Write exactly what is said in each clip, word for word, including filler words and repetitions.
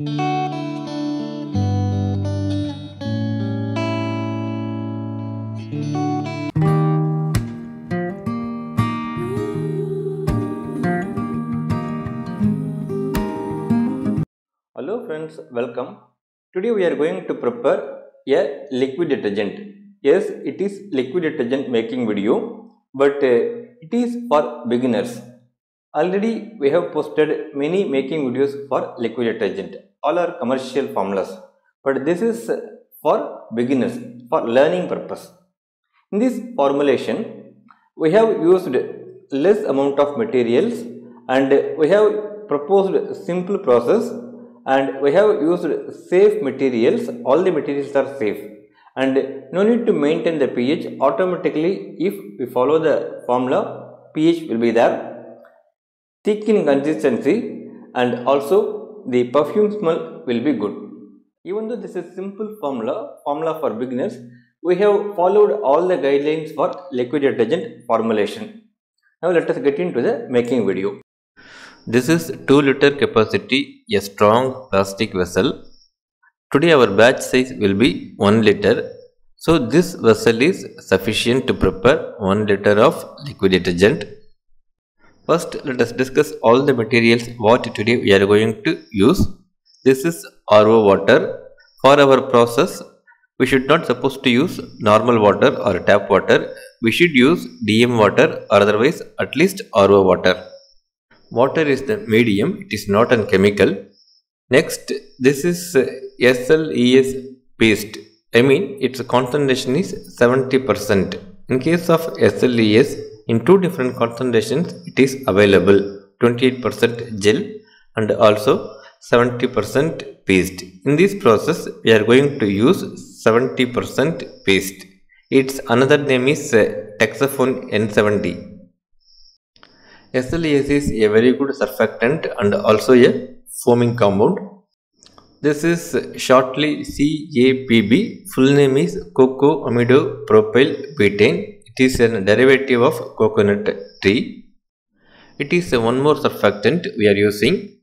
Hello friends, welcome. Today we are going to prepare a liquid detergent. Yes, it is liquid detergent making video, but it is for beginners. Already we have posted many making videos for liquid detergent. All are commercial formulas, but this is for beginners, for learning purpose. In this formulation, we have used less amount of materials and we have proposed simple process and we have used safe materials. All the materials are safe and no need to maintain the pH. Automatically, if we follow the formula, pH will be there. Thick in consistency and also the perfume smell will be good. Even though this is simple formula, formula for beginners, we have followed all the guidelines for liquid detergent formulation. Now let us get into the making video. This is two liter capacity, a strong plastic vessel. Today our batch size will be one liter. So this vessel is sufficient to prepare one liter of liquid detergent. First, let us discuss all the materials what today we are going to use. This is R O water. For our process, we should not supposed to use normal water or tap water. We should use D M water or otherwise at least R O water. Water is the medium, it is not a chemical. Next, this is S L E S paste. I mean, its concentration is seventy percent. In case of S L E S, in two different concentrations, it is available, twenty-eight percent gel and also seventy percent paste. In this process, we are going to use seventy percent paste. Its another name is Texapon N seventy. S L E S is a very good surfactant and also a foaming compound. This is shortly C A P B, full name is Cocoamidopropyl Betaine. It is a derivative of coconut tree. It is one more surfactant we are using.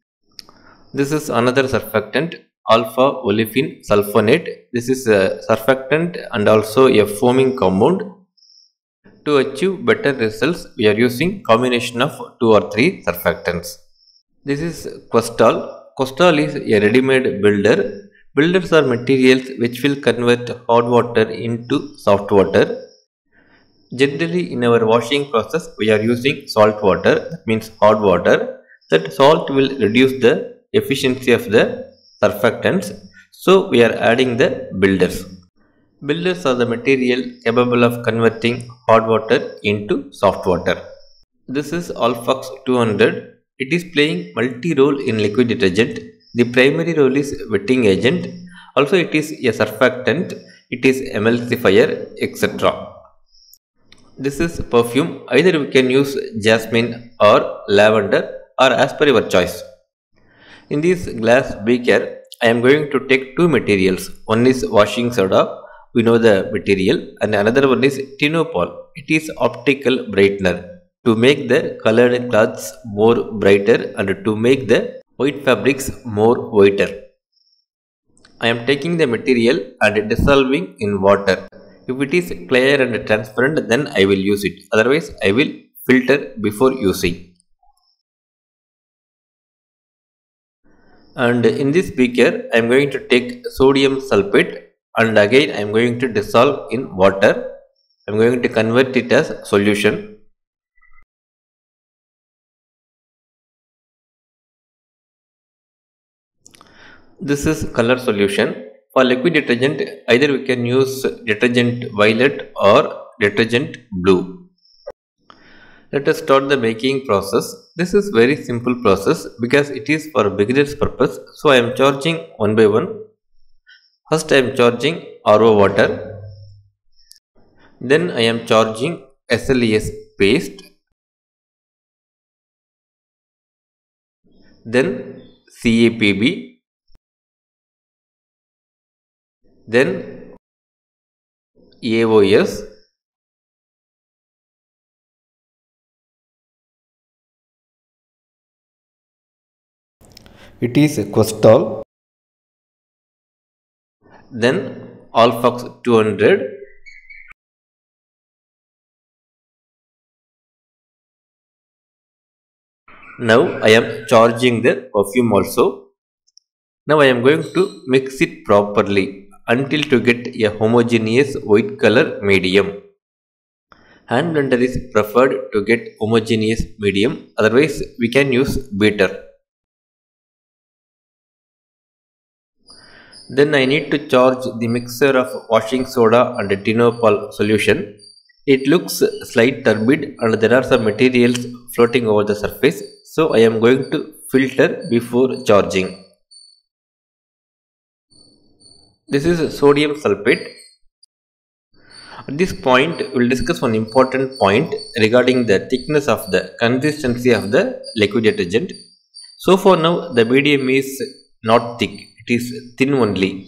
This is another surfactant, alpha olefin sulfonate. This is a surfactant and also a foaming compound. To achieve better results, we are using combination of two or three surfactants. This is Questol. Questol is a ready-made builder. Builders are materials which will convert hot water into soft water. Generally, in our washing process, we are using salt water, that means hot water. That salt will reduce the efficiency of the surfactants. So, we are adding the builders. Builders are the material capable of converting hot water into soft water. This is Alfox two hundred. It is playing multi-role in liquid detergent. The primary role is wetting agent. Also, it is a surfactant, it is emulsifier, et cetera. This is perfume. Either we can use jasmine or lavender or as per your choice. In this glass beaker, I am going to take two materials. One is washing soda, we know the material, and another one is Tinopal. It is optical brightener to make the colored cloths more brighter and to make the white fabrics more whiter. I am taking the material and dissolving in water. If it is clear and transparent, then I will use it. Otherwise, I will filter before using. And in this beaker, I am going to take sodium sulfate and again I am going to dissolve in water. I am going to convert it as solution. This is color solution. For liquid detergent, either we can use detergent violet or detergent blue. Let us start the making process. This is very simple process because it is for beginners purpose. So I am charging one by one. First I am charging R O water. Then I am charging S L E S paste. Then C A P B. Then A O S, it is Questol, then Alfox two hundred. Now I am charging the perfume also. Now I am going to mix it properly until to get a homogeneous white color medium. Hand blender is preferred to get homogeneous medium, otherwise we can use beater. Then I need to charge the mixer of washing soda and Tinopal solution. It looks slight turbid and there are some materials floating over the surface, so I am going to filter before charging. This is sodium sulfate. At this point, we will discuss one important point regarding the thickness of the consistency of the liquid detergent. So for now, the medium is not thick, it is thin only.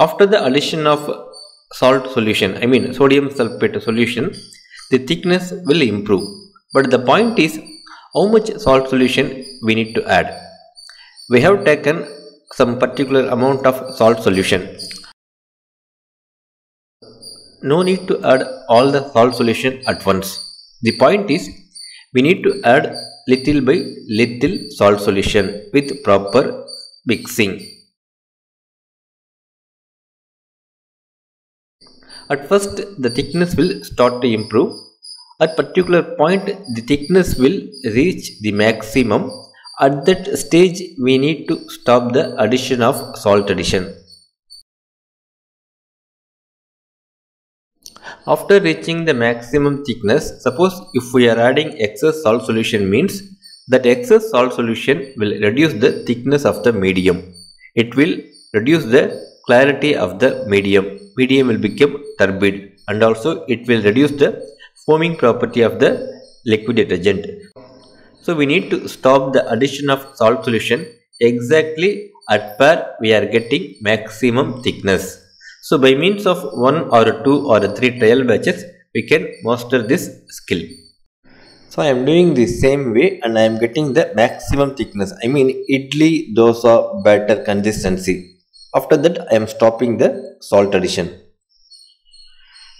After the addition of salt solution, I mean sodium sulfate solution, the thickness will improve. But the point is, how much salt solution we need to add. We have taken some particular amount of salt solution. No need to add all the salt solution at once. The point is, we need to add little by little salt solution with proper mixing. At first, the thickness will start to improve. At particular point, the thickness will reach the maximum. At that stage, we need to stop the addition of salt addition. After reaching the maximum thickness, suppose if we are adding excess salt solution, means that excess salt solution will reduce the thickness of the medium. It will reduce the clarity of the medium. Medium will become turbid, and also it will reduce the foaming property of the liquid detergent. So we need to stop the addition of salt solution exactly at where we are getting maximum thickness. So by means of one or two or three trial batches, we can master this skill. So I am doing the same way and I am getting the maximum thickness. I mean idli dosa batter consistency. After that, I am stopping the salt addition.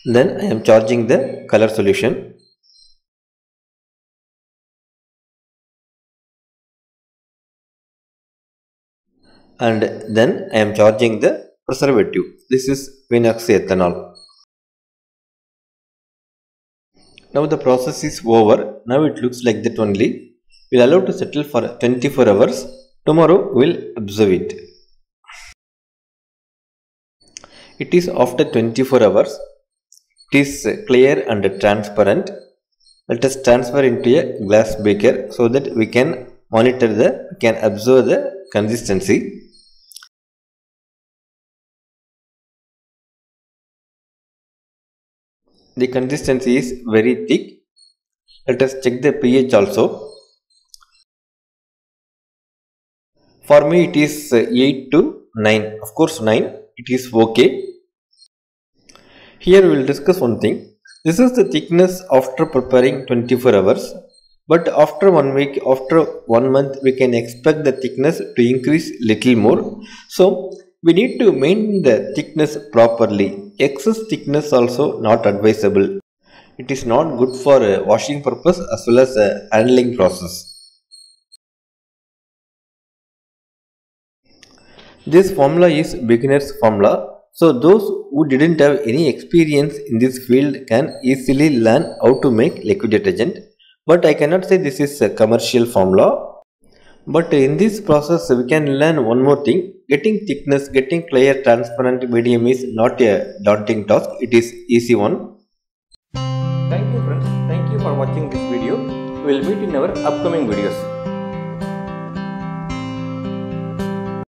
Then I am charging the color solution. And then I am charging the preservative. This is Vinox ethanol. Now the process is over. Now it looks like that only. We will allow to settle for twenty-four hours. Tomorrow we will observe it. It is after twenty-four hours. It is clear and transparent. Let us transfer into a glass beaker so that we can monitor the, we can observe the consistency. The consistency is very thick. Let us check the pH also. For me it is eight to nine. Of course nine. It is okay. Here we will discuss one thing. This is the thickness after preparing twenty-four hours. But after one week, after one month, we can expect the thickness to increase little more. So we need to maintain the thickness properly. Excess thickness also not advisable. It is not good for uh, washing purpose as well as uh, handling process. This formula is beginner's formula. So those who didn't have any experience in this field can easily learn how to make liquid detergent. But I cannot say this is a commercial formula. But in this process we can learn one more thing. Getting thickness, getting clear, transparent medium is not a daunting task. It is easy one. Thank you friends. Thank you for watching this video. We will meet in our upcoming videos.